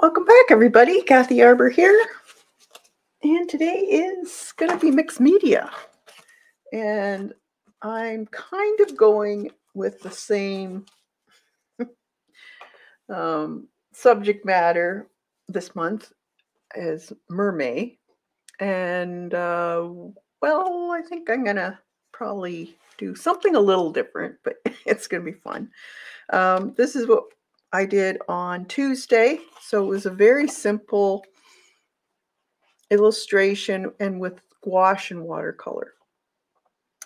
Welcome back, everybody. Kathy Arbor here. And today is going to be mixed media. And I'm kind of going with the same subject matter this month as Mermay. And, well, I think I'm going to probably do something a little different, but it's going to be fun. This is what I did on Tuesday. So it was a very simple illustration and with gouache and watercolor.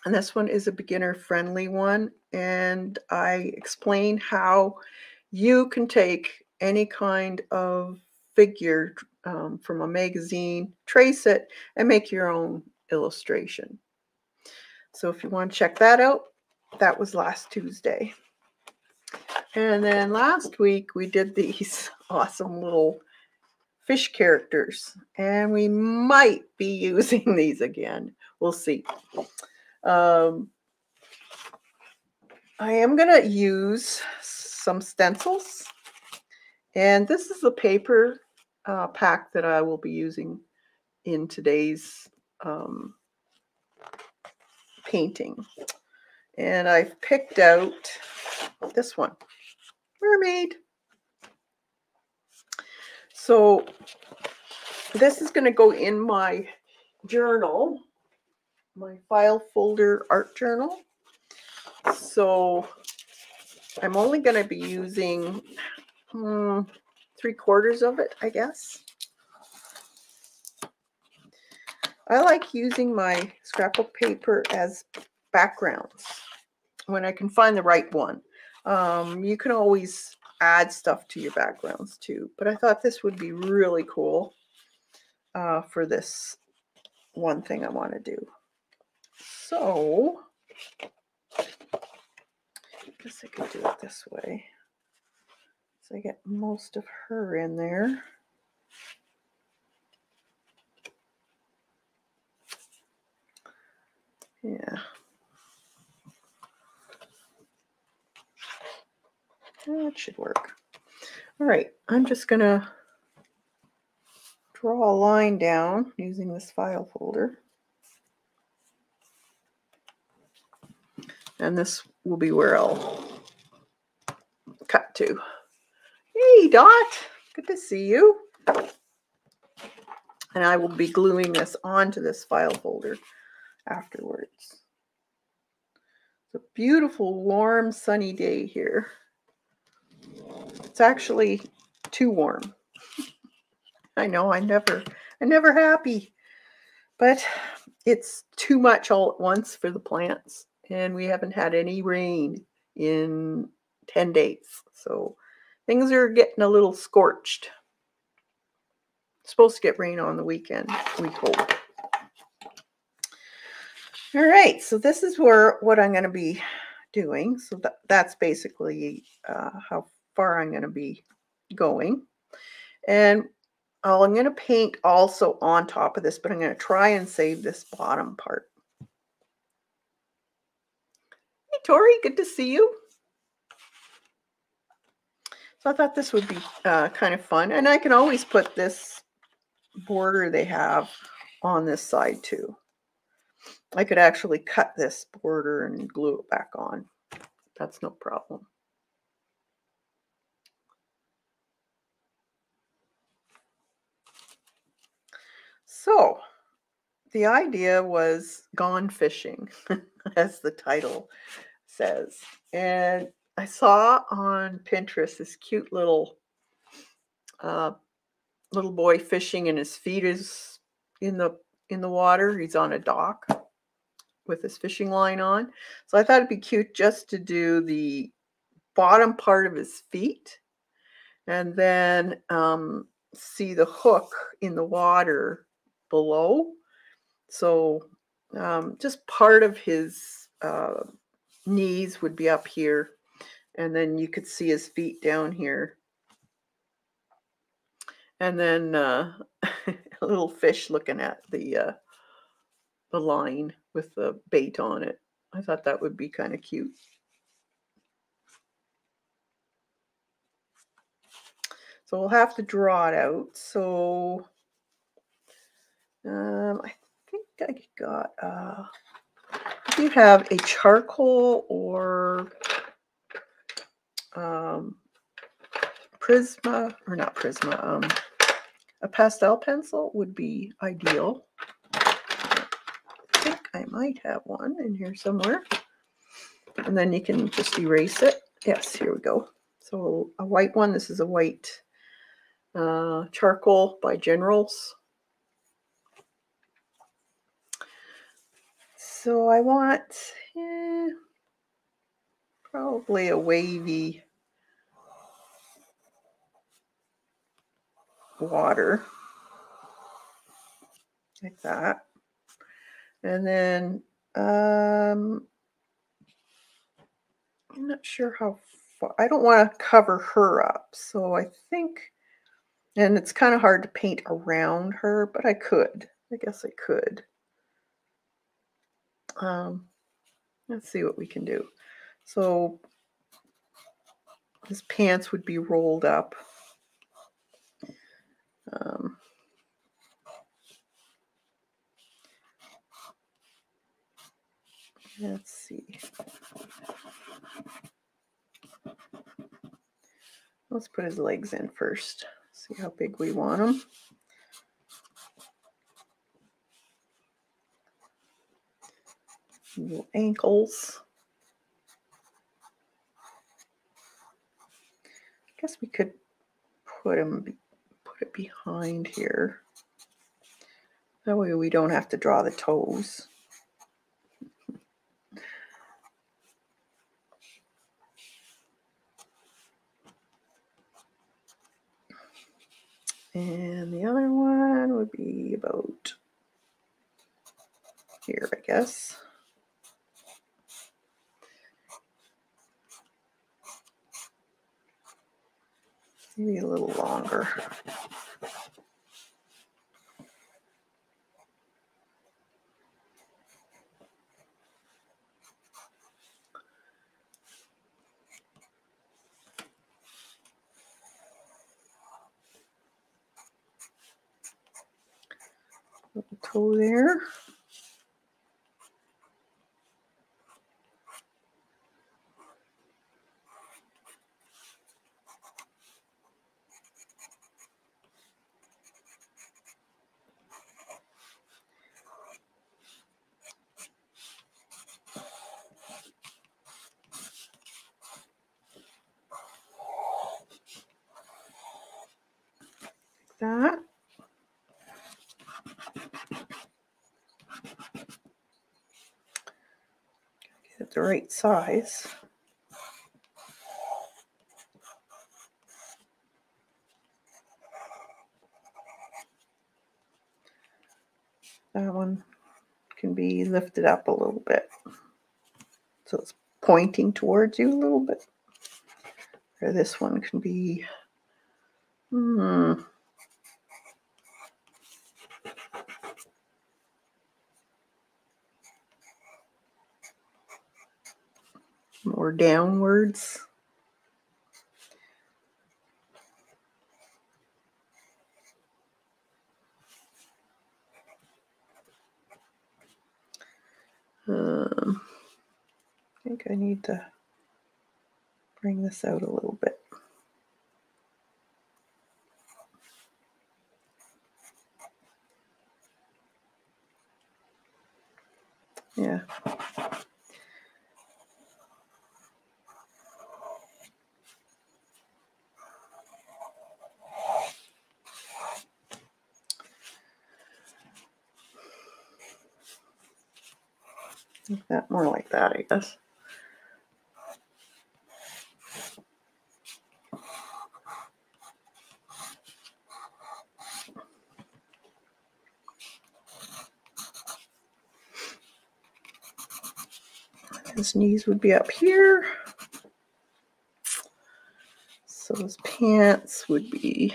And this one is a beginner friendly one. And I explain how you can take any kind of figure from a magazine, trace it, and make your own illustration. So if you want to check that out, that was last Tuesday. And then last week we did these awesome little fish characters, and we might be using these again. We'll see. I am going to use some stencils, and this is the paper pack that I will be using in today's painting. And I've picked out this one, Mermaid. So this is going to go in my journal, my file folder art journal. So I'm only going to be using 3/4 of it, I guess. I like using my scrapbook paper as backgrounds when I can find the right one. You can always add stuff to your backgrounds too, but I thought this would be really cool for this one thing I want to do. So I guess I could do it this way. So I get most of her in there. Yeah. That should work. All right, I'm just going to draw a line down using this file folder. And this will be where I'll cut to. Hey, Dot, good to see you. And I will be gluing this onto this file folder afterwards. It's a beautiful, warm, sunny day here. It's actually too warm. I know, I'm never happy, but it's too much all at once for the plants, and we haven't had any rain in 10 days, so things are getting a little scorched. It's supposed to get rain on the weekend, we hope. All right, so this is where what I'm going to be doing. So that's basically how far I'm going to be going. And I'm going to paint also on top of this, but I'm going to try and save this bottom part. Hey, Tori, good to see you. So I thought this would be kind of fun. And I can always put this border they have on this side too. I could actually cut this border and glue it back on. That's no problem. So the idea was Gone Fishing, as the title says. And I saw on Pinterest this cute little boy fishing, and his feet is in the water. He's on a dock with his fishing line on. So I thought it'd be cute just to do the bottom part of his feet, and then see the hook in the water below. So just part of his knees would be up here, and then you could see his feet down here. And then a little fish looking at the line with the bait on it. I thought that would be kind of cute. So we'll have to draw it out. So I think I got, if you have a charcoal or Prisma, or not Prisma, a pastel pencil would be ideal. I think I might have one in here somewhere. And then you can just erase it. Yes, here we go. So a white one. This is a white charcoal by Generals. So I want probably a wavy water like that. And then I'm not sure how far. I don't want to cover her up. So I think, and it's kind of hard to paint around her, but I could. I guess I could. Let's see what we can do. So his pants would be rolled up. Let's see. Let's put his legs in first. See how big we want them. Little ankles. I guess we could put him, put it behind here. That way we don't have to draw the toes. And the other one would be about here, I guess. Maybe a little longer. Little toe there. That. Get it the right size. That one can be lifted up a little bit, so it's pointing towards you a little bit. Or this one can be. More downwards. I think I need to bring this out a little bit. Yeah. Like that, more like that, I guess. His knees would be up here. So his pants would be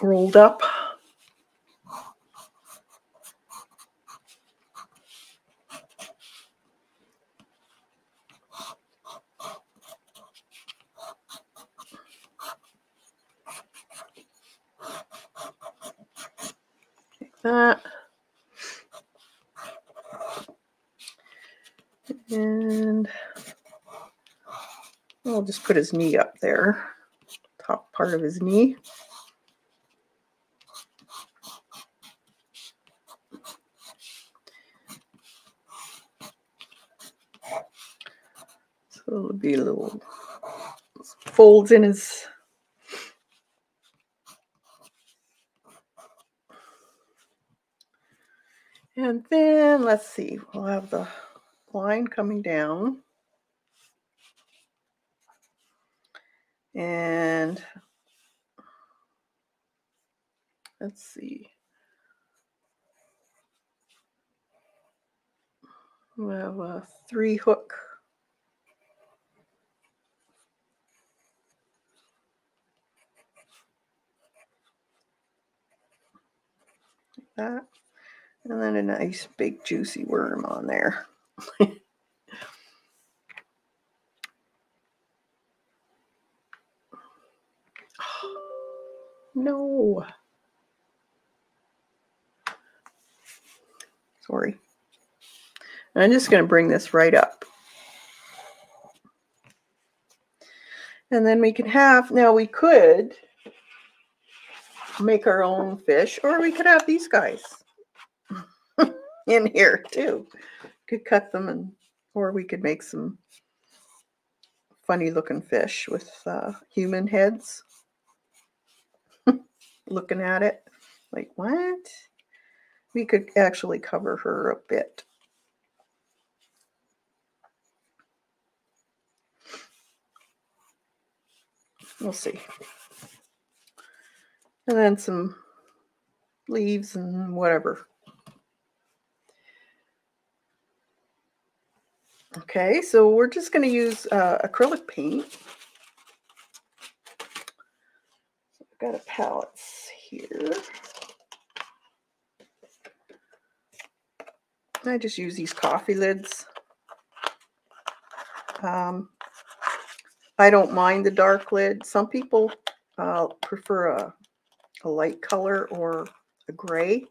rolled up. that. And I'll just put his knee up there, top part of his knee. So it'll be little folds in his. And then let's see, we'll have the line coming down. And let's see. We have a 3 hook. Like that. And then a nice big juicy worm on there. No. Sorry. And I'm just going to bring this right up. And then we can have, now we could make our own fish, or we could have these guys in here too. Could cut them, and or we could make some funny looking fish with human heads. Looking at it like, what? We could actually cover her a bit. We'll see. And then some leaves and whatever. Okay, so we're just going to use acrylic paint. Got a palette here. I just use these coffee lids. I don't mind the dark lid. Some people prefer a light color or a gray.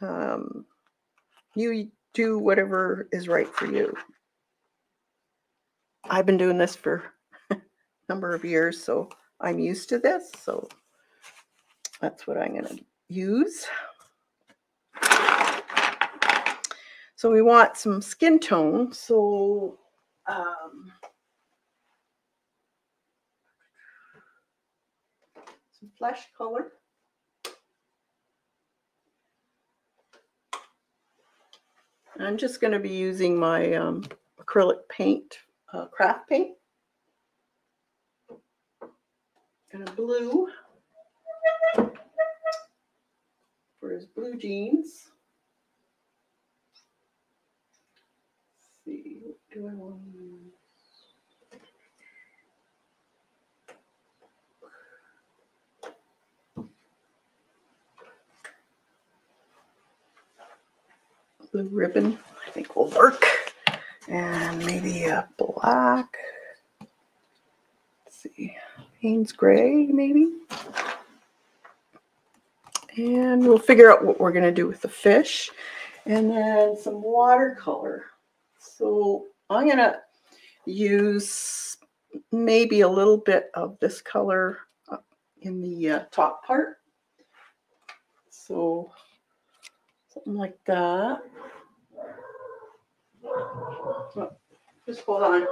You do whatever is right for you. I've been doing this for a number of years, so I'm used to this, so that's what I'm going to use. So we want some skin tone, so some flesh color. I'm just going to be using my acrylic paint, craft paint. And a blue for his blue jeans. Let's see, what do I want to use? Blue ribbon, I think, will work. And maybe a black. Let's see. Payne's gray, maybe. And we'll figure out what we're going to do with the fish. And then some watercolor. So I'm going to use maybe a little bit of this color in the top part. So something like that. Oh, just hold on.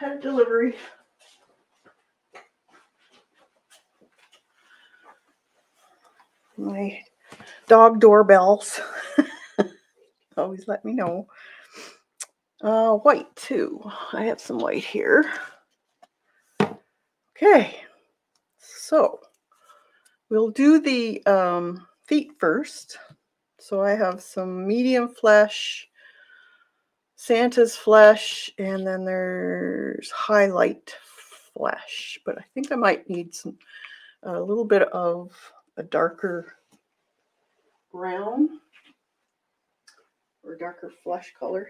had a delivery. My dog doorbells always let me know. White too. I have some white here. Okay, so we'll do the feet first. So I have some medium flesh, Santa's flesh, and then there's highlight flesh. But I think I might need some a little bit of a darker brown or darker flesh color.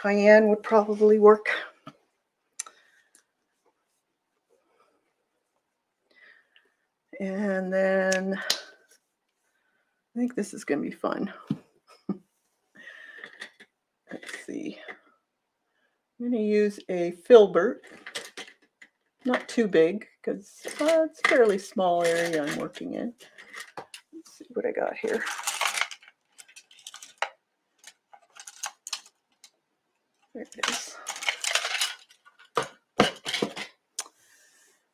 Cayenne would probably work. And then I think this is going to be fun. Let's see. I'm going to use a filbert. Not too big because it's a fairly small area I'm working in. Let's see what I got here. There it is. All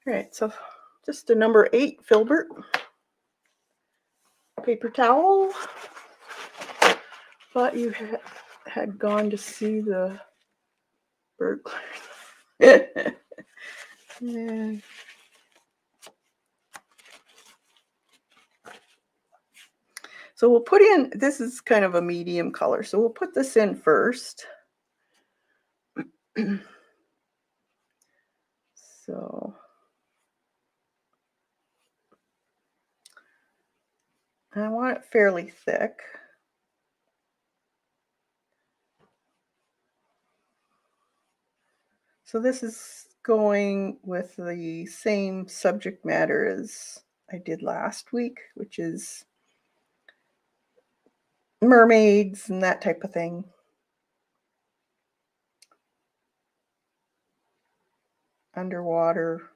right, so just a number 8 filbert, paper towel. Thought you had gone to see the burglar. And so we'll put in, this is kind of a medium color, so we'll put this in first. So I want it fairly thick. So this is going with the same subject matter as I did last week, which is mermaids and that type of thing. Underwater.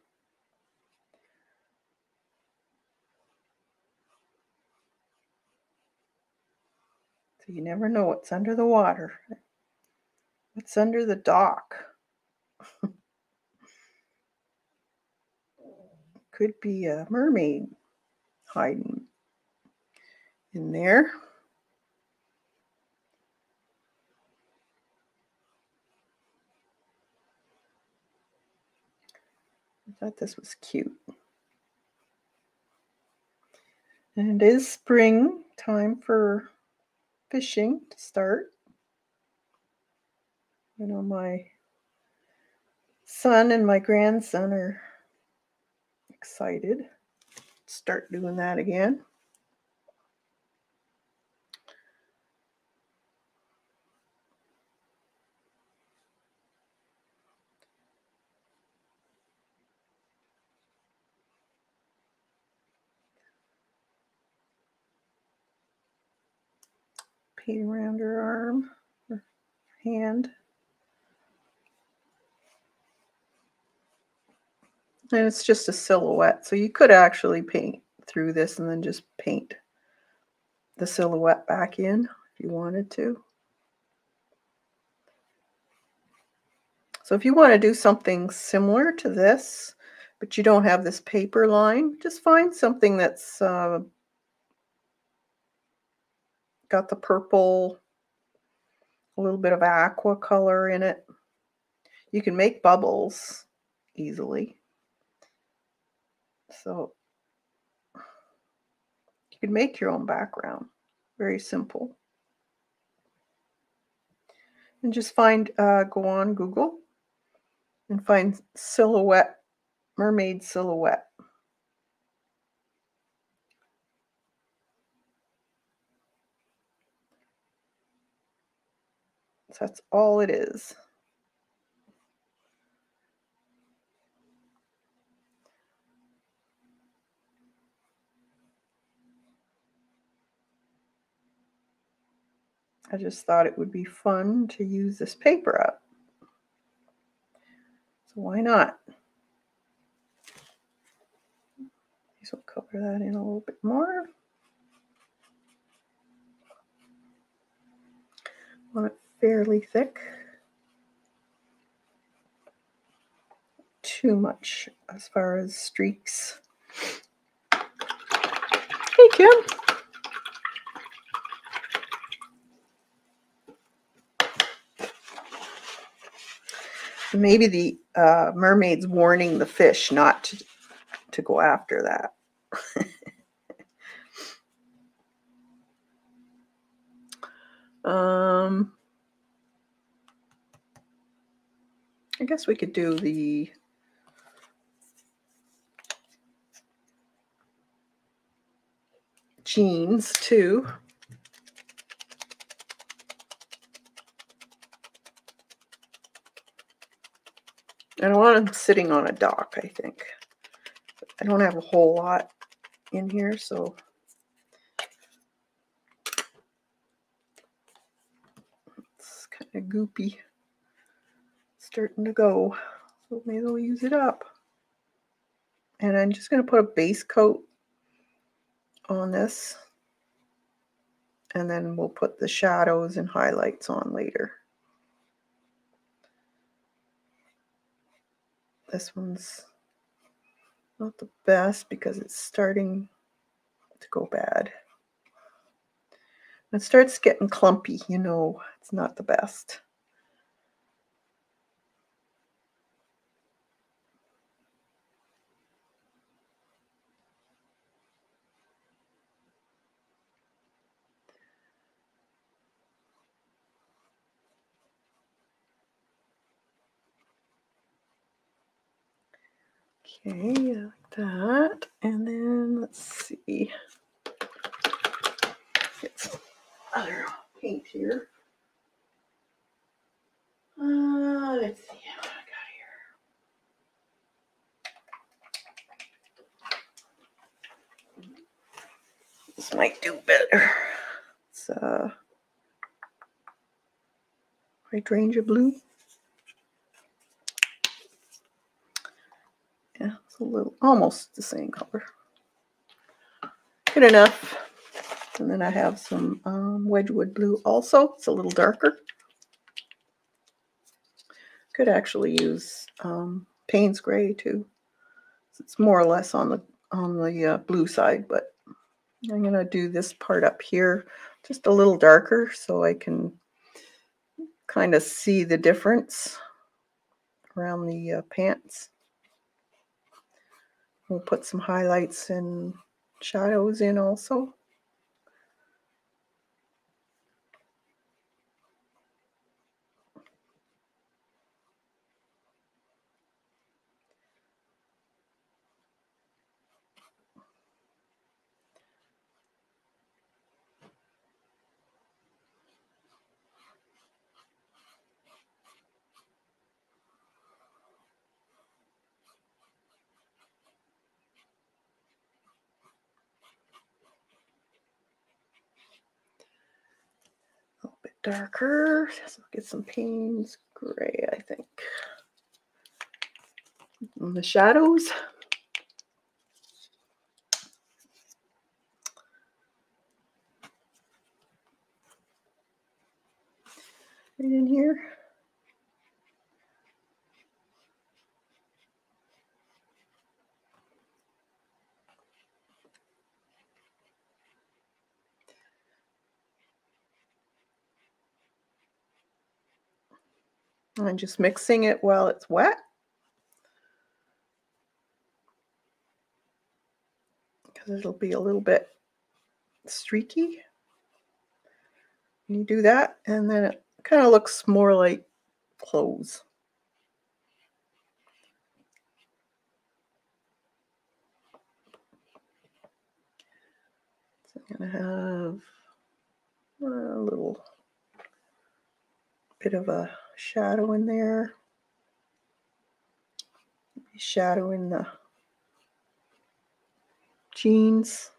So you never know what's under the water. What's under the dock? Could be a mermaid hiding in there. I thought this was cute. And it is spring, time for fishing to start. You know, my son and my grandson are excited to start doing that again. Paint around her arm or hand. And it's just a silhouette. So you could actually paint through this and then just paint the silhouette back in if you wanted to. So if you want to do something similar to this, but you don't have this paper line, just find something that's got the purple, a little bit of aqua color in it. You can make bubbles easily. So you can make your own background. Very simple. And just find, go on Google and find silhouette, mermaid silhouette. So that's all it is. I just thought it would be fun to use this paper up. So why not? So we'll cover that in a little bit more. Want it fairly thick. too much as far as streaks. Hey, Kim. Maybe the mermaid's warning the fish not to go after that. I guess we could do the jeans too. I don't want them sitting on a dock, I think. I don't have a whole lot in here, so. It's kind of goopy. Starting to go, so maybe we'll use it up. And I'm just going to put a base coat on this, and then we'll put the shadows and highlights on later. This one's not the best because it's starting to go bad. When it starts getting clumpy, you know it's not the best. Okay, like that, and then let's see, get some other paint here. Let's see what I got here. This might do better. It's hydrangea blue. Yeah, it's a little, almost the same color. Good enough. And then I have some Wedgwood blue also. It's a little darker. Could actually use Payne's gray too. It's more or less on the blue side, but I'm gonna do this part up here just a little darker so I can kind of see the difference around the pants. We'll put some highlights and shadows in also. Darker, so I'll get some Payne's gray, I think. And the shadows. Right in here. I'm just mixing it while it's wet. Because it'll be a little bit streaky. And you do that, and then it kind of looks more like clothes. So I'm going to have a little bit of a shadow in there, shadow in the jeans.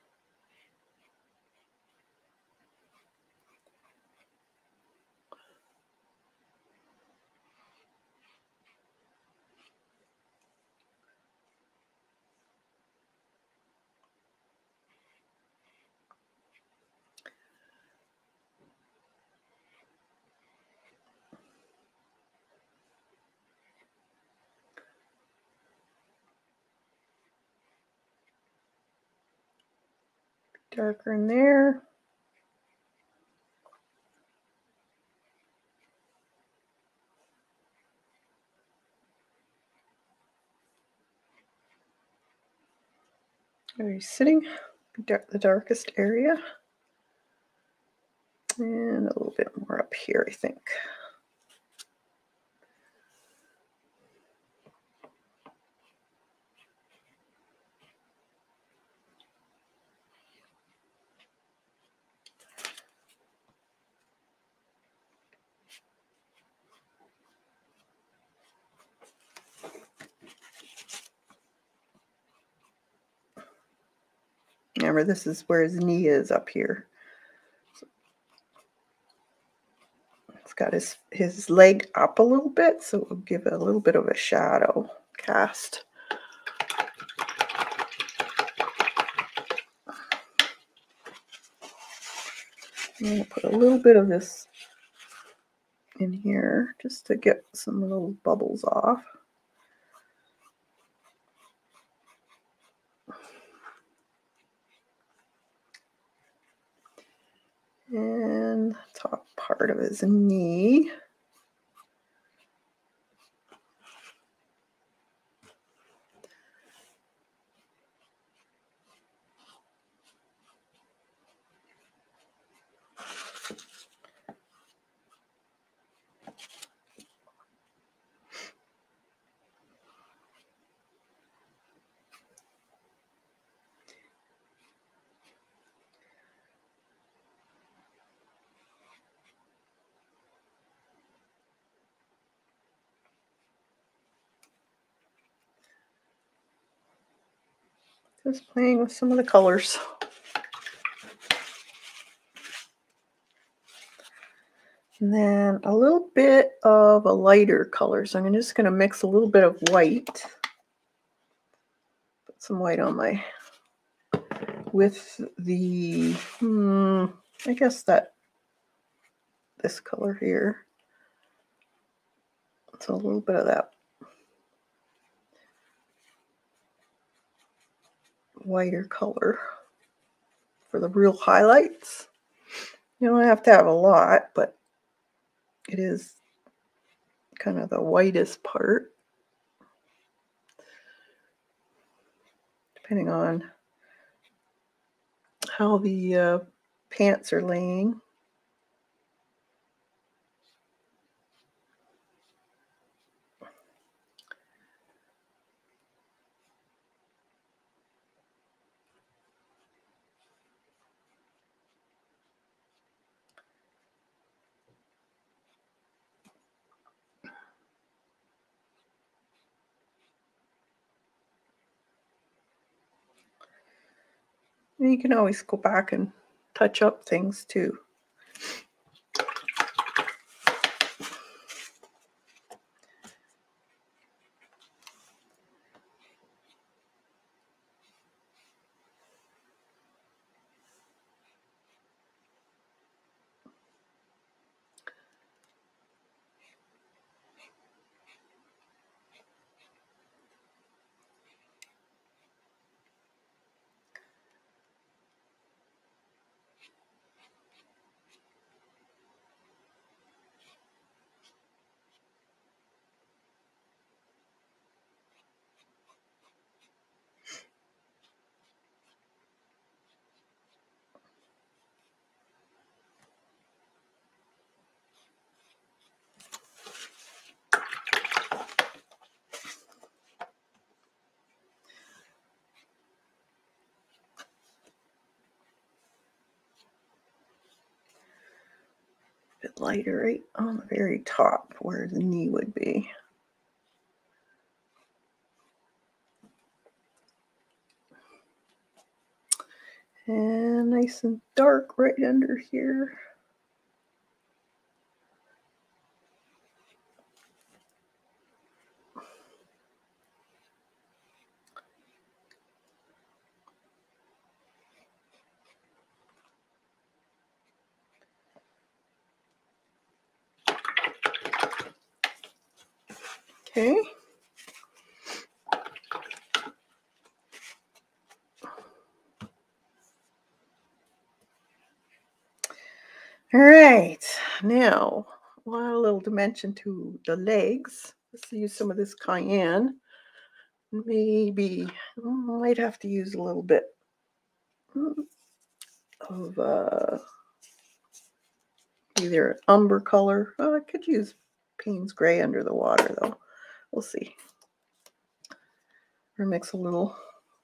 darker in there. Are you sitting the darkest area? And a little bit more up here, I think. Remember, this is where his knee is up here. So it's got his leg up a little bit, so it will give it a little bit of a shadow cast. I'm going to put a little bit of this in here just to get some little bubbles off. And the top part of his knee. Just playing with some of the colors. And then a little bit of a lighter color. So I'm just going to mix a little bit of white. Put some white on my, with the, I guess that, this color here. So a little bit of that whiter color for the real highlights. You don't have to have a lot, but it is kind of the whitest part, depending on how the pants are laying. You can always go back and touch up things too. Bit lighter right on the very top where the knee would be. And nice and dark right under here. Okay. Now, a little dimension to the legs. Let's use some of this cayenne. Maybe I might have to use a little bit of either umber color. Oh, I could use Payne's gray under the water, though. We'll see. Or mix a little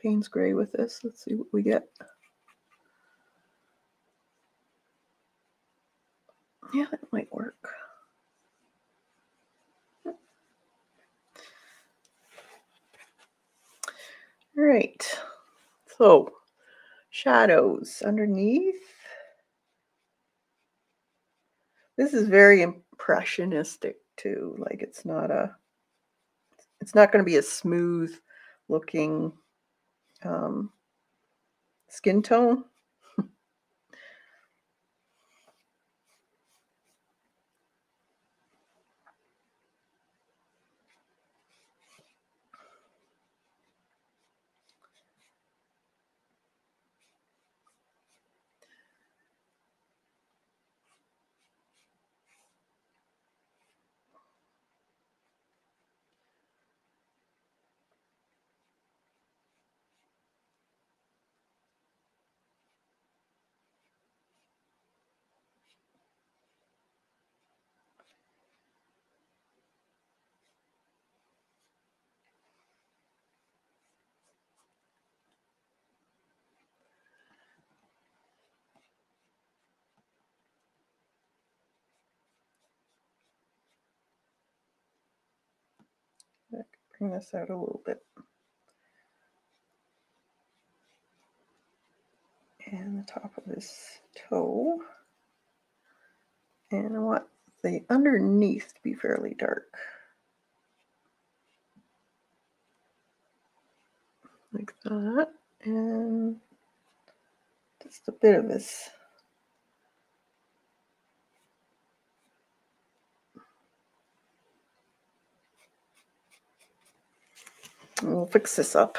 Payne's gray with this. Let's see what we get. Yeah, that might work. All right, so shadows underneath. This is very impressionistic too. Like it's not going to be a smooth looking skin tone. Bring this out a little bit. And the top of this toe. And I want the underneath to be fairly dark. Like that. And just a bit of this. And we'll fix this up.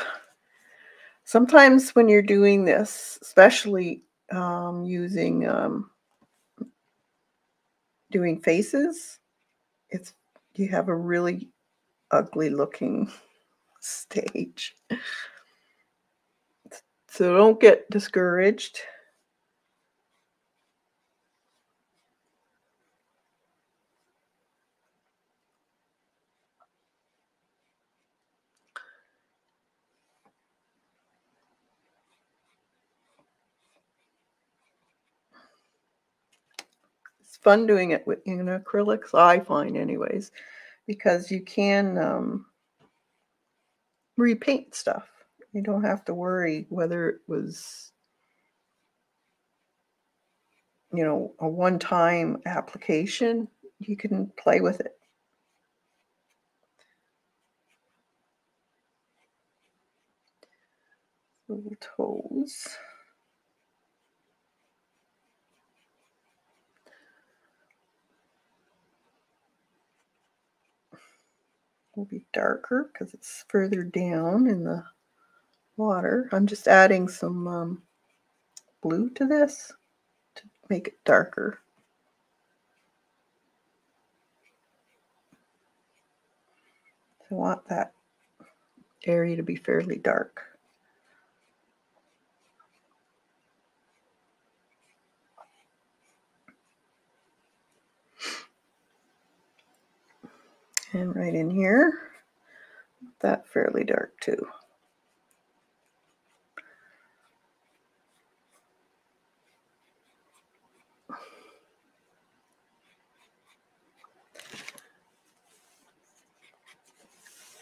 Sometimes when you're doing this, especially using doing faces, you have a really ugly looking stage. So don't get discouraged. Fun doing it in acrylics, I find anyways, because you can repaint stuff. You don't have to worry whether it was, you know, a one-time application. You can play with it. Little toes. Will be darker because it's further down in the water. I'm just adding some blue to this to make it darker. I want that area to be fairly dark. And right in here, that fairly dark too.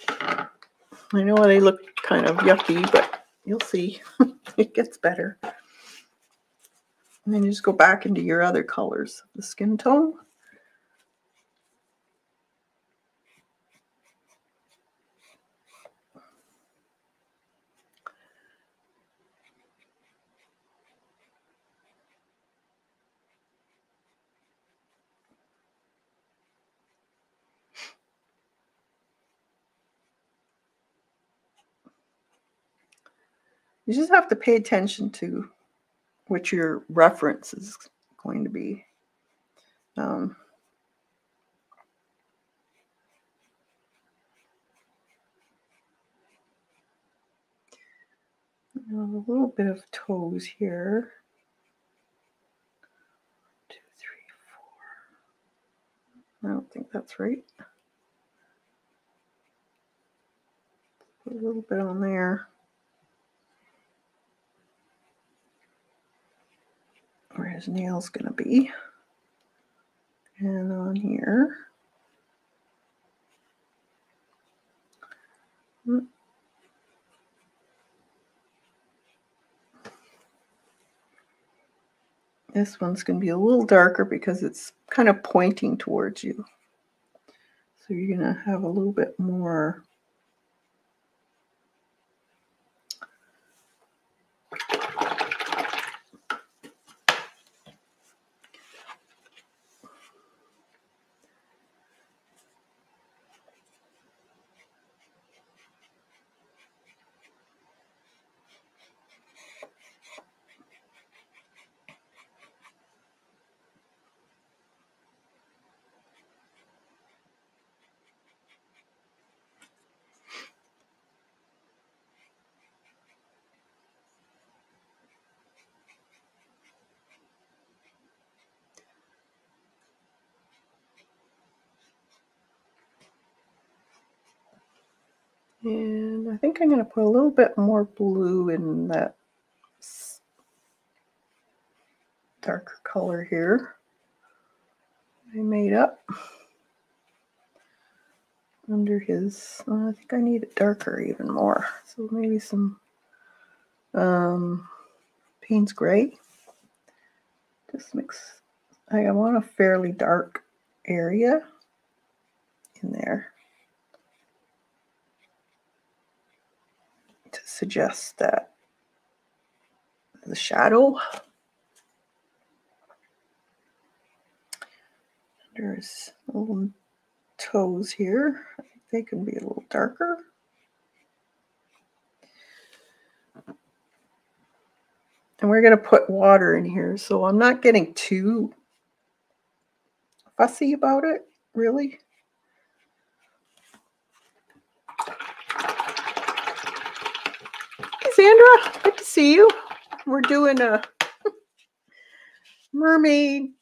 I know they look kind of yucky, but you'll see it gets better. And then you just go back into your other colors, the skin tone. You just have to pay attention to what your reference is going to be. A little bit of toes here. 2, 3, 4. I don't think that's right. Put a little bit on there. Where his nail's gonna be. And on here. This one's going to be a little darker because it's kind of pointing towards you. So you're going to have a little bit more . And I think I'm going to put a little bit more blue in that darker color here I made up under his, I think I need it darker even more. So maybe some Payne's gray. Just mix, I want a fairly dark area in there. To suggest that the shadow under his little toes here, I think they can be a little darker. And we're going to put water in here, so I'm not getting too fussy about it, really. Sandra, good to see you. We're doing a mermaid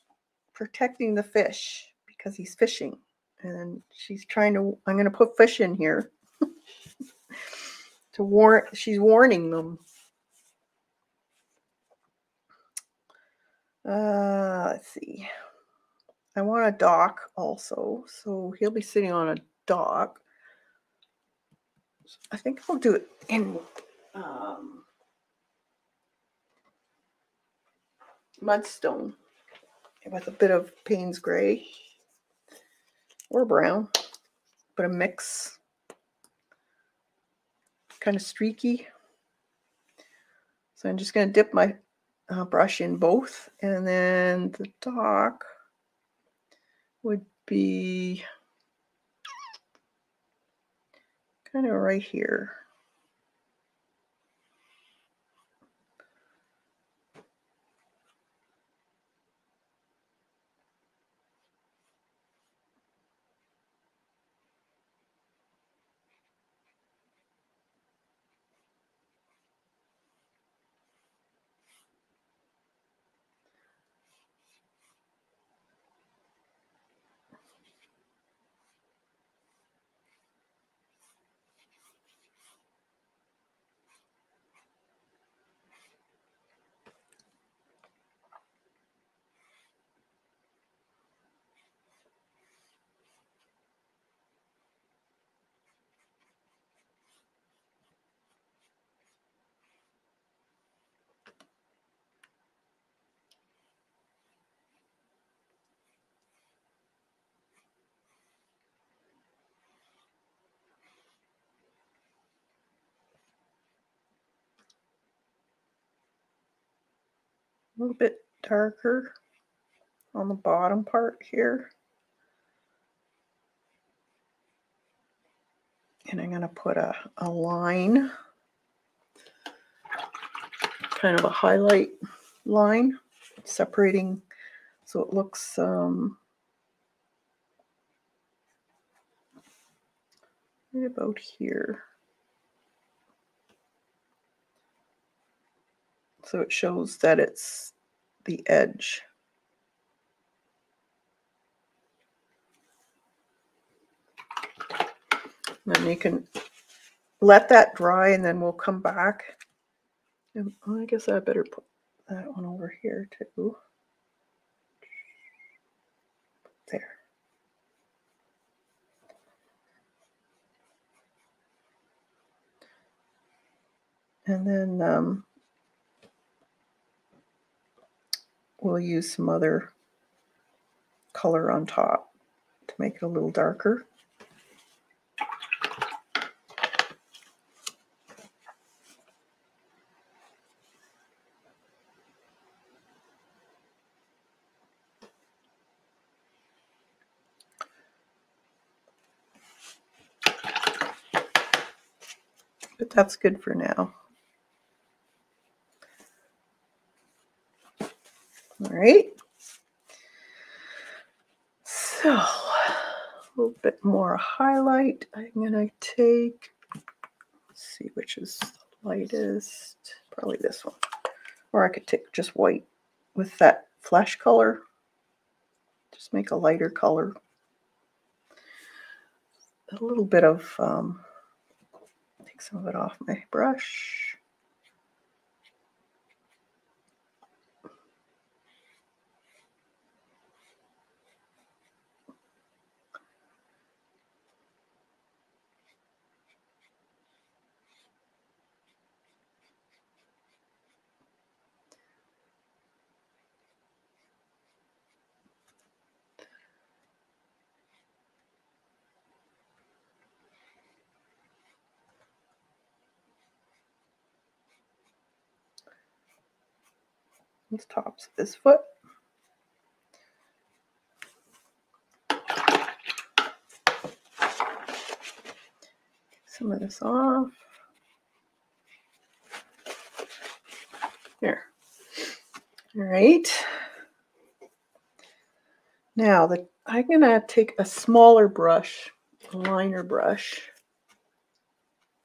protecting the fish because he's fishing. And she's trying to, I'm going to put fish in here to warn, she's warning them. Let's see. I want a dock also. So he'll be sitting on a dock. I think I'll do it in mudstone with a bit of Payne's gray or brown, but a mix, kind of streaky. So I'm just going to dip my brush in both, and then the dock would be kind of right here. A little bit darker on the bottom part here. And I'm going to put a line, kind of a highlight line, separating so it looks right about here. So it shows that it's the edge. Then you can let that dry, and then we'll come back. And I guess I better put that one over here too. There. And then we'll use some other color on top to make it a little darker. But that's good for now. All right, so a little bit more highlight. I'm gonna take, let's see which is the lightest, probably this one, or I could take just white with that flesh color, just make a lighter color. A little bit of, take some of it off my brush. The tops of this foot. Some of this off. There. All right. Now I'm gonna take a smaller brush, a liner brush,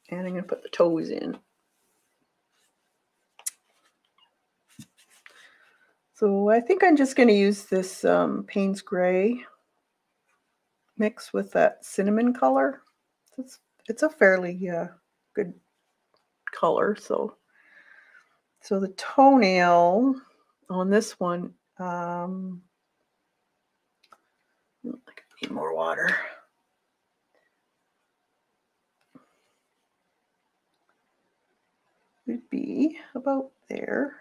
and I'm gonna put the toes in. So I think I'm just going to use this Payne's gray mix with that cinnamon color. It's a fairly good color. So the toenail on this one, I need more water. Would be about there.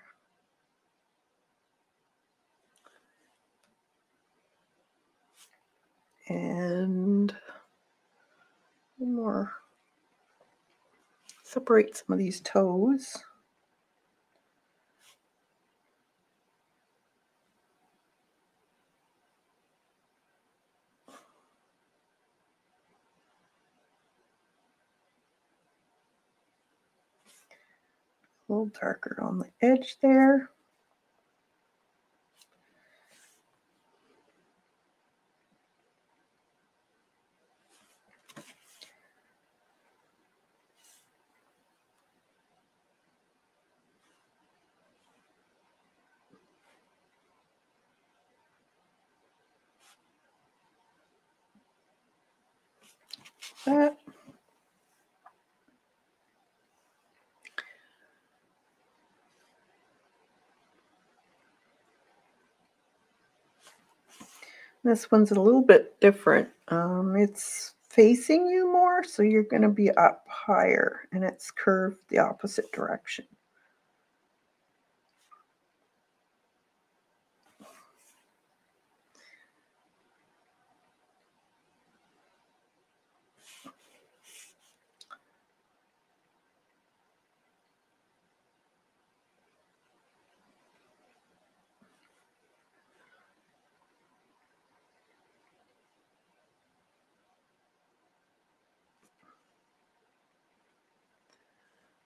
And one more, separate some of these toes. A little darker on the edge there. That. This one's a little bit different. It's facing you more, so you're going to be up higher, and it's curved the opposite direction.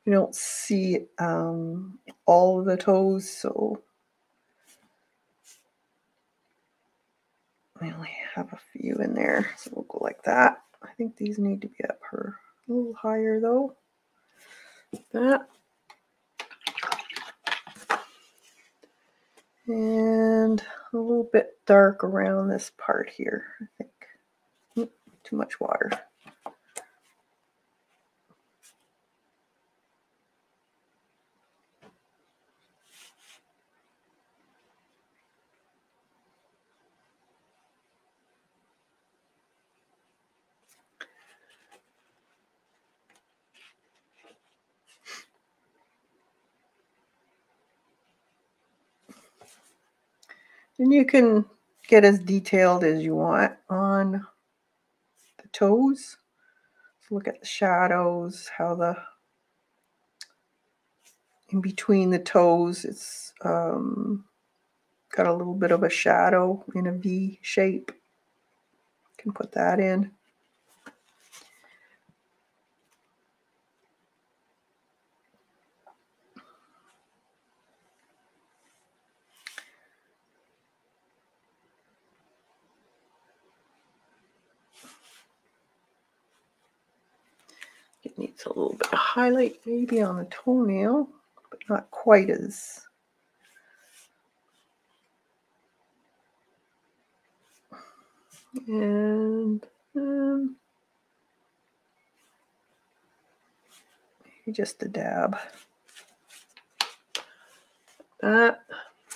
You don't see all of the toes, so I only have a few in there, so we'll go like that. I think these need to be up her a little higher though. Like that. And a little bit dark around this part here, I think. Oop, too much water. And you can get as detailed as you want on the toes. So look at the shadows, how the in between the toes, it's got a little bit of a shadow in a V shape. You can put that in. It needs a little bit of highlight maybe on the toenail, but not quite as. And maybe just a dab. That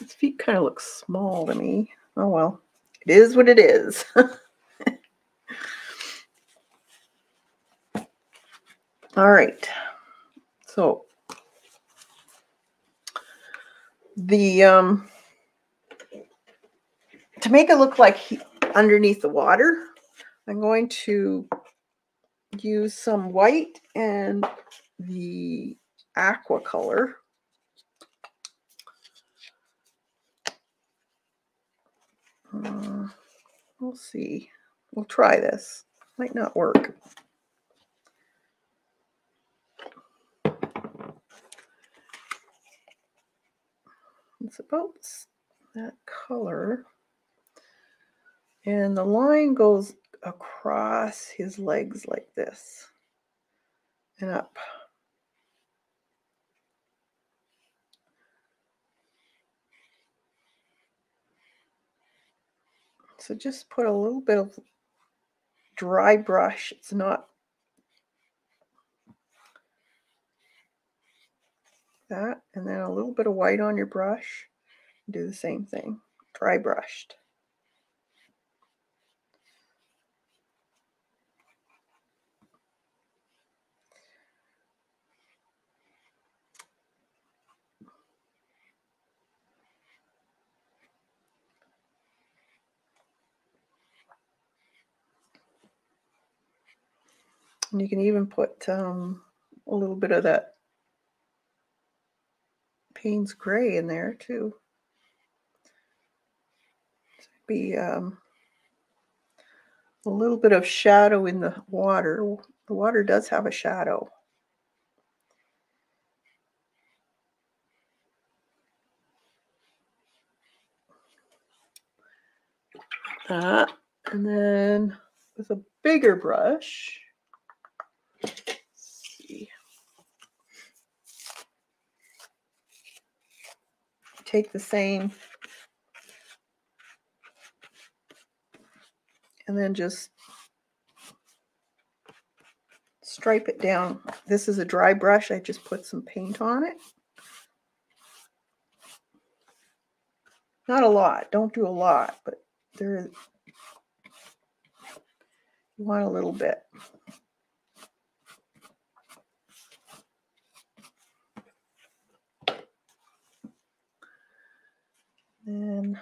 his feet kind of look small to me. Oh well, it is what it is. All right, so the to make it look like he, underneath the water, I'm going to use some white and the aqua color we'll see, we'll try this, might not work. It's about that color, and the line goes across his legs like this and up. So just put a little bit of dry brush. It's not that, and then a little bit of white on your brush. Do the same thing, dry brushed. And you can even put a little bit of that Payne's gray in there too. Be a little bit of shadow in the water. The water does have a shadow. That, and then with a bigger brush. Take the same and then just stripe it down. This is a dry brush. I just put some paint on it. Not a lot. Don't do a lot, but there is, you want a little bit. And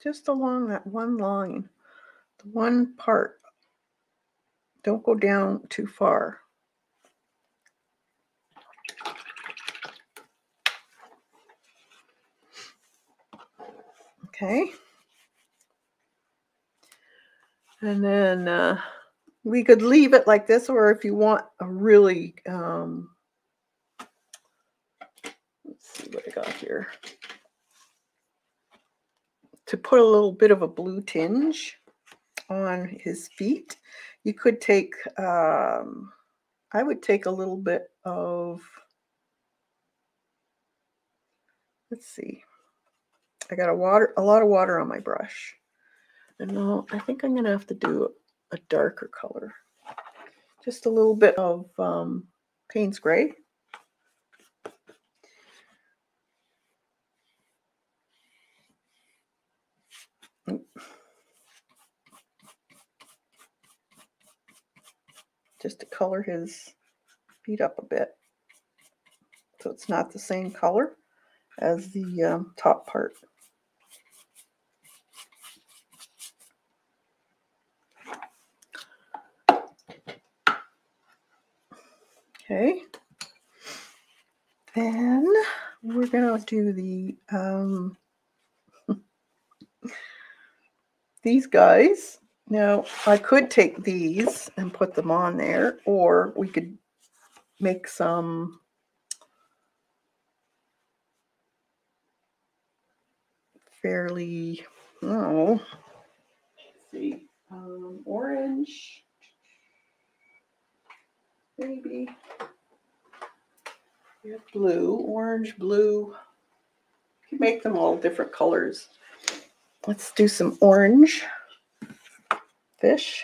just along that one line, the one part, don't go down too far. Okay. And then we could leave it like this, or if you want a really, let's see what I got here. To put a little bit of a blue tinge on his feet, you could take, I would take a little bit of, let's see, I got a lot of water on my brush. And now I think I'm going to have to do a darker color. Just a little bit of Payne's gray. Just to color his feet up a bit. So it's not the same color as the top part. Okay, then we're going to do the, these guys. Now, I could take these and put them on there, or we could make some fairly, oh, let's see, orange. Maybe we have blue, orange, blue. You can make them all different colors. Let's do some orange fish.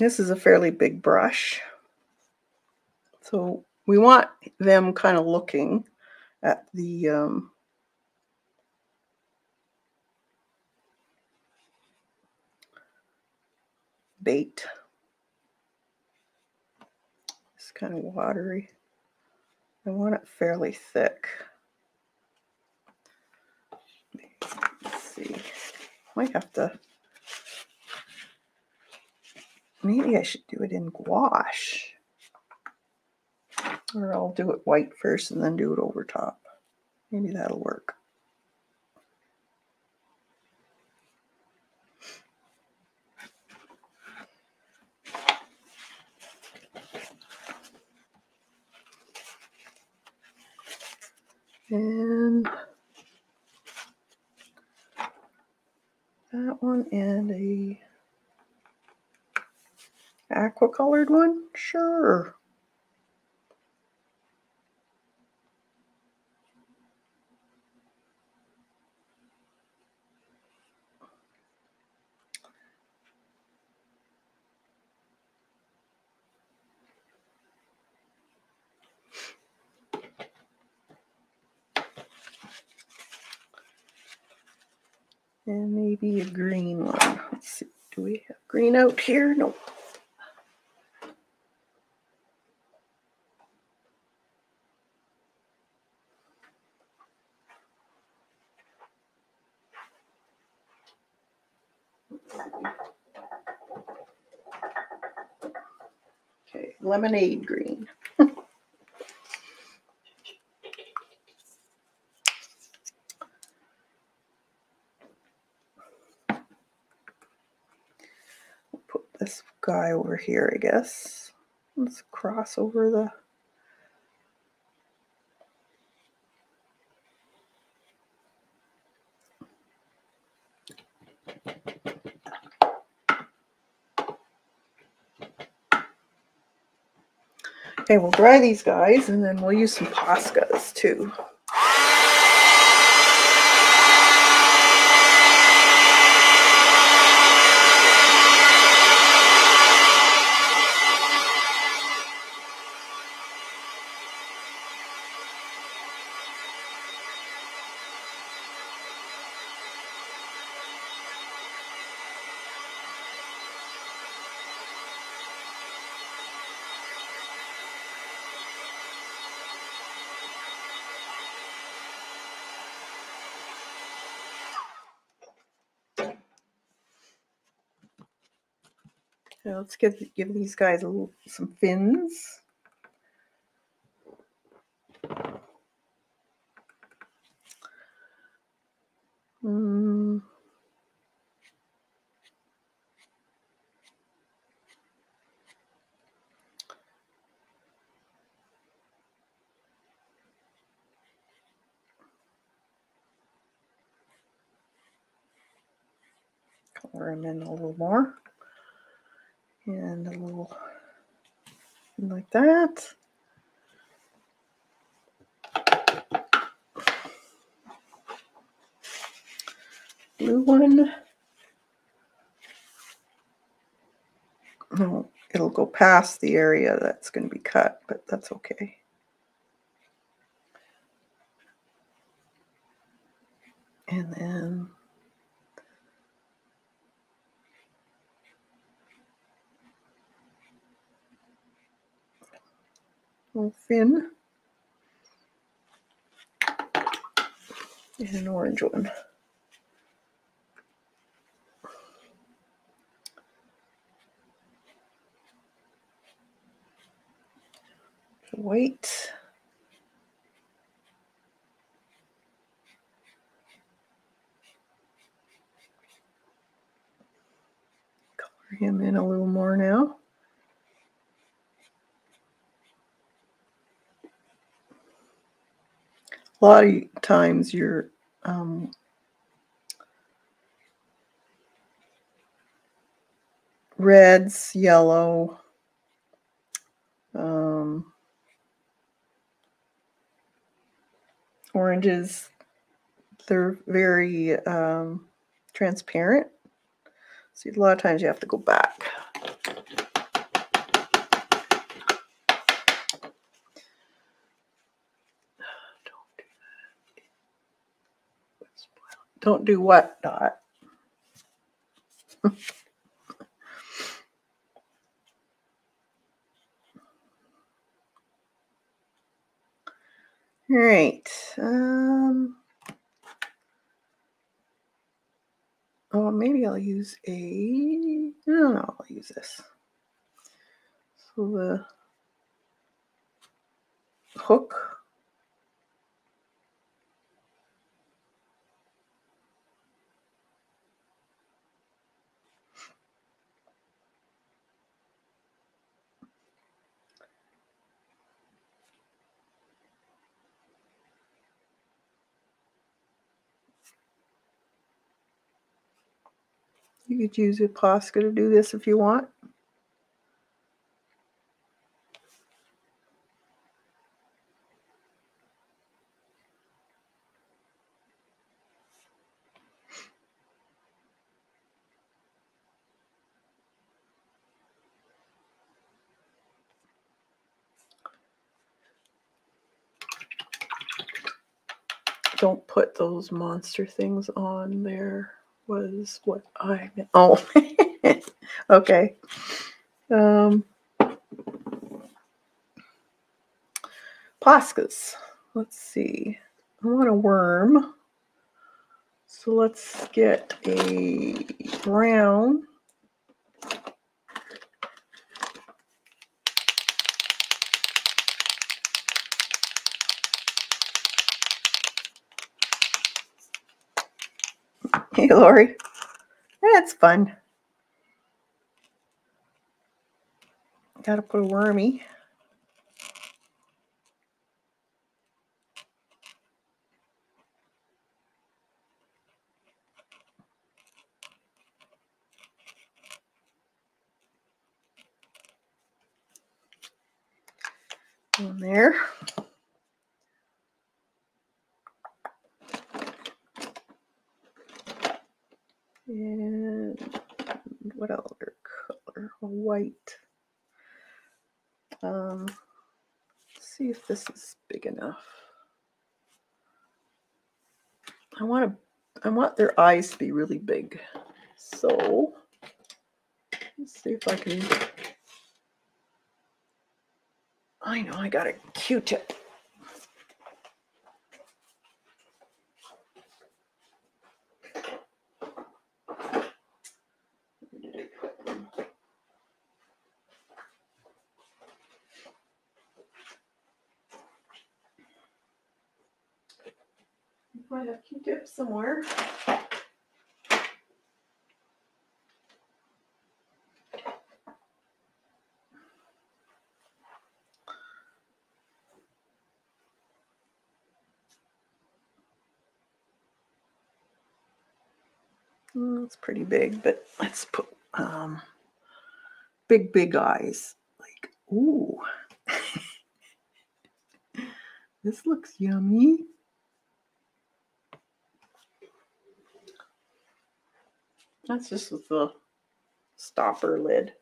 This is a fairly big brush. So we want them kind of looking at the bait. Kind of watery. I want it fairly thick. Let's see. Might have to. Maybe I should do it in gouache. Or I'll do it white first and then do it over top. Maybe that'll work. And that one and a aqua colored one, sure. And maybe a green one. Let's see. Do we have green out here? Nope. Okay, lemonade green. Guy over here, I guess. Let's cross over the okay, we'll dry these guys and then we'll use some POSCAs too. Now let's give these guys a little, some fins. cover them in a little more. And a little like that. Blue one. No, it'll go past the area that's going to be cut, but that's okay. And then little fin and an orange one. White. Color him in a little more now. A lot of times your reds, yellow, oranges, they're very transparent. So a lot of times you have to go back. Don't do what, Dot? All right. Oh, maybe I'll use a. No, I'll use this. So the hook. You could use a POSCA to do this if you want. Don't put those monster things on there. Was what I meant. Oh, okay. POSCAs. Let's see. I want a worm. So let's get a brown. Hey, Lori. That's fun. Gotta put a wormy. On there. And what other color? White. Let's see if this is big enough. I want their eyes to be really big. So let's see if I can. I know I got a Q-tip. I have Q-tip somewhere. It's pretty big, but let's put big eyes. Like, ooh. This looks yummy. That's just with the stopper lid.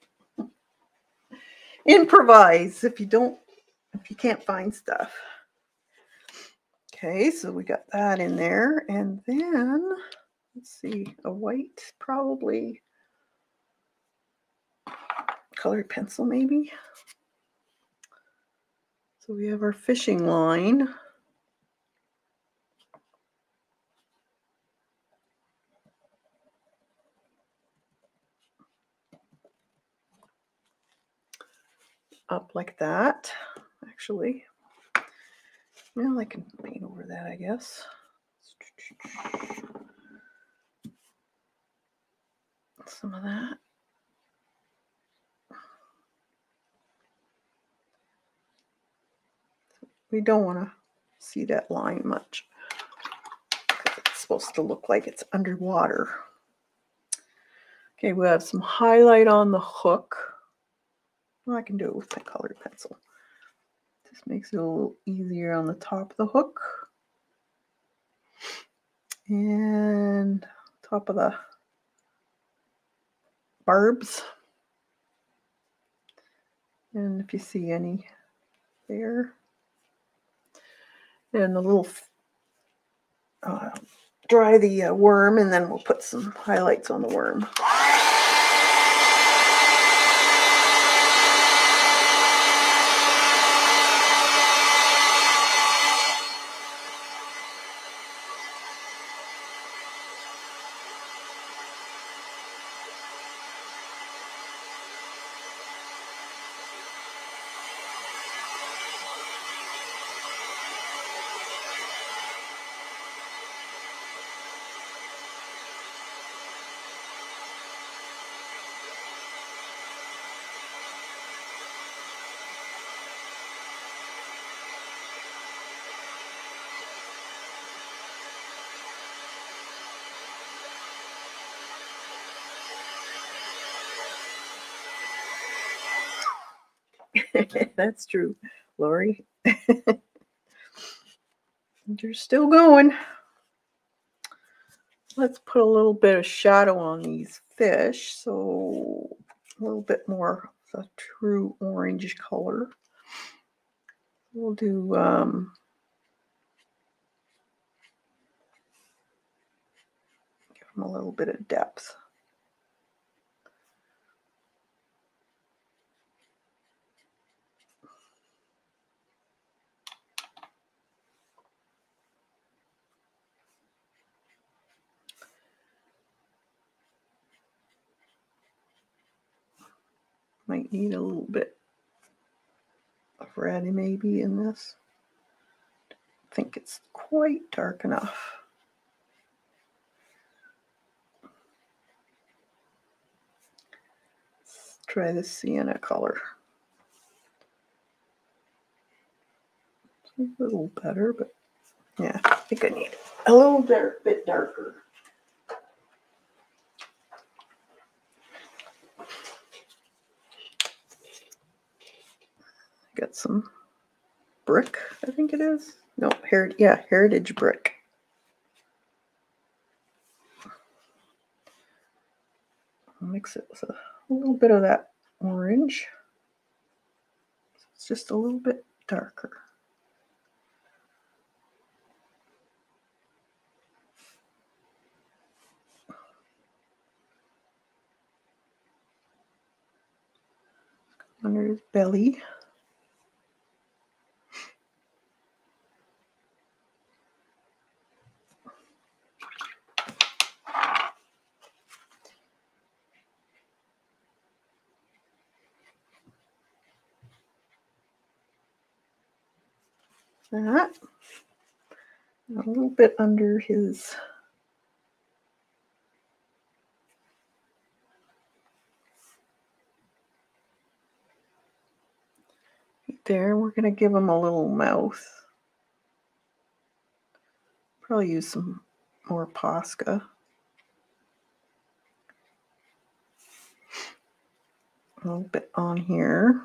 Improvise if you can't find stuff. Okay, so we got that in there. And then, let's see, a white, probably colored pencil maybe. So we have our fishing line. Up like that, actually. Well, I can paint over that, I guess. Some of that. We don't want to see that line much because it's supposed to look like it's underwater. Okay, we have some highlight on the hook. Well, I can do it with my colored pencil. This makes it a little easier on the top of the hook. And top of the barbs. And if you see any there. And a little, dry the worm, and then we'll put some highlights on the worm. That's true, Lori. You're still going. Let's put a little bit of shadow on these fish. So a little bit more of a true orange color. We'll do give them a little bit of depth. Might need a little bit of red maybe in this. I think it's quite dark enough. Let's try the sienna color. It's a little better, but yeah, I think I need a little bit darker. Got some brick, I think it is. No, heritage brick. I'll mix it with a little bit of that orange. So it's just a little bit darker. Under his belly. That. And a little bit under his right there. We're going to give him a little mouth. Probably use some more POSCA. a little bit on here.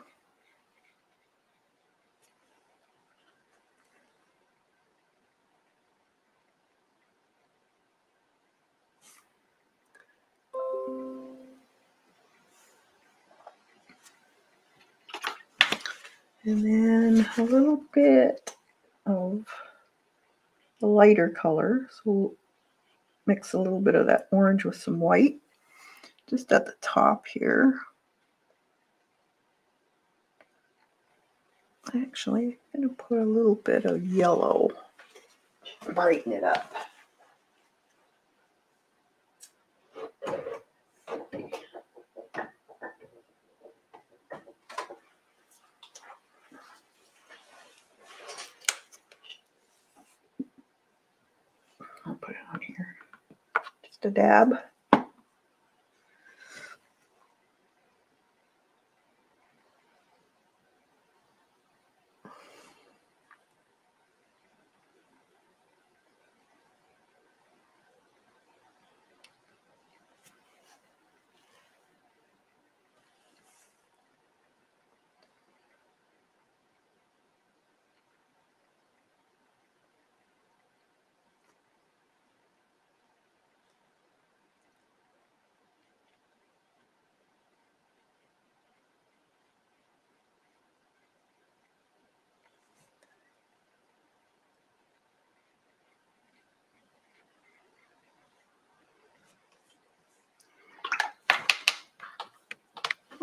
And then a little bit of a lighter color. So we'll mix a little bit of that orange with some white, just at the top here. Actually, I'm going to put a little bit of yellow to brighten it up. I'll put it on here, just a dab.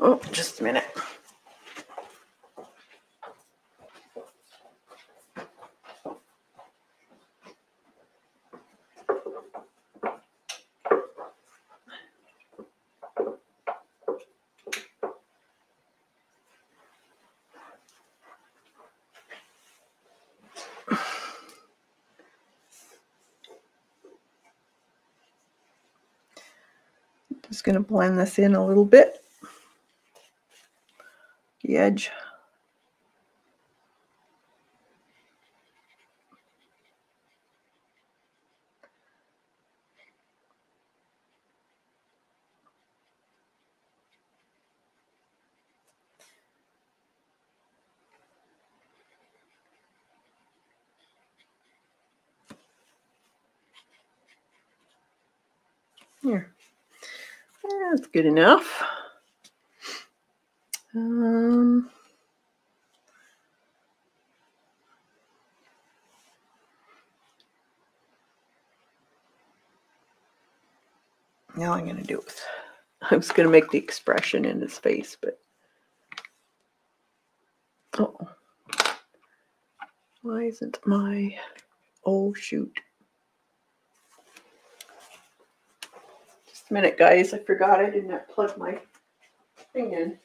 Oh, just a minute. Just going to blend this in a little bit. Edge. Here. That's good enough. Now I'm going to do it. I was going to make the expression in his face, but oh, why isn't my oh shoot? Just a minute, guys. I forgot I did not plug my thing in.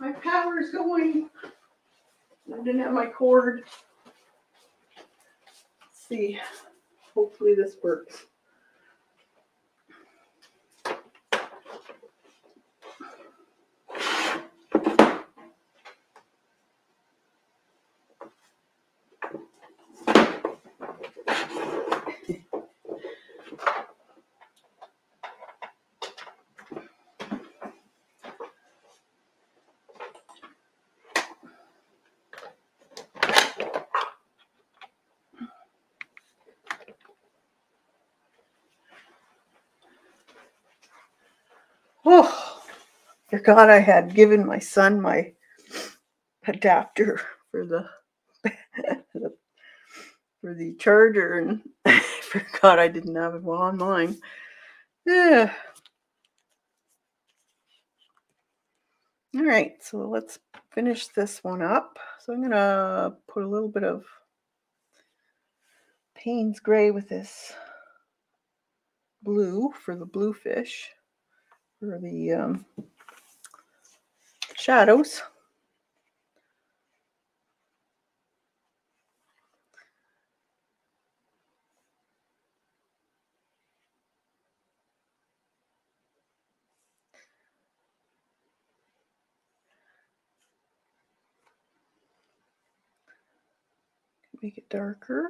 My power's going. I didn't have my cord. Let's see. Hopefully this works. forgot I had given my son my adapter for the for the charger, and I forgot I didn't have it on mine. Yeah. All right, so let's finish this one up. So I'm gonna put a little bit of Payne's gray with this blue for the bluefish, for the shadows. Make it darker.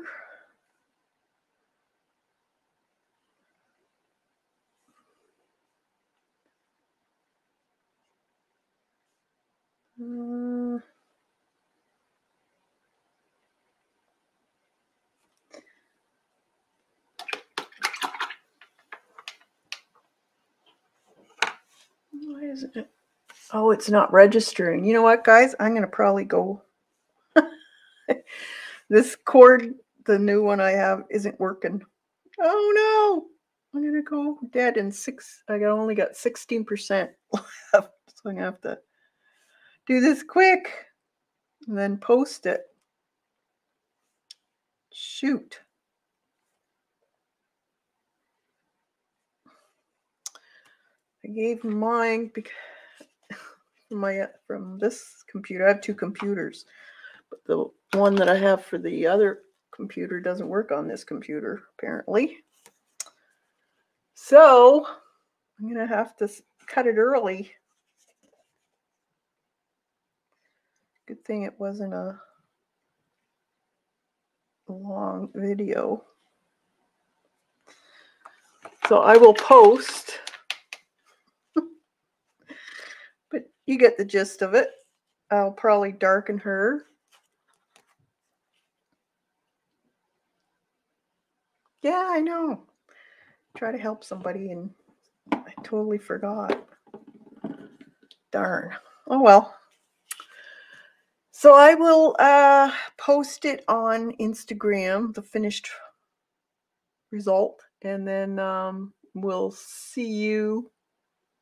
Why isn't it? Oh, it's not registering. You know what, guys? I'm going to probably go. This cord, the new one I have, isn't working. Oh no! I'm going to go dead in six. I only got 16% left. So I'm going to have to do this quick and then post it. Shoot. I gave mine from this computer. I have two computers, but the one that I have for the other computer doesn't work on this computer apparently. So I'm gonna have to cut it early. Good thing it wasn't a long video. So I will post, but you get the gist of it. I'll probably darken her. Yeah, I know. Try to help somebody and I totally forgot. Darn. Oh, well. So I will post it on Instagram, the finished result, and then we'll see you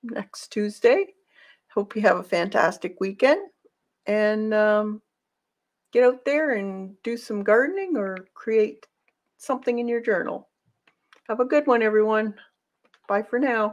next Tuesday. Hope you have a fantastic weekend, and get out there and do some gardening or create something in your journal. Have a good one, everyone. Bye for now.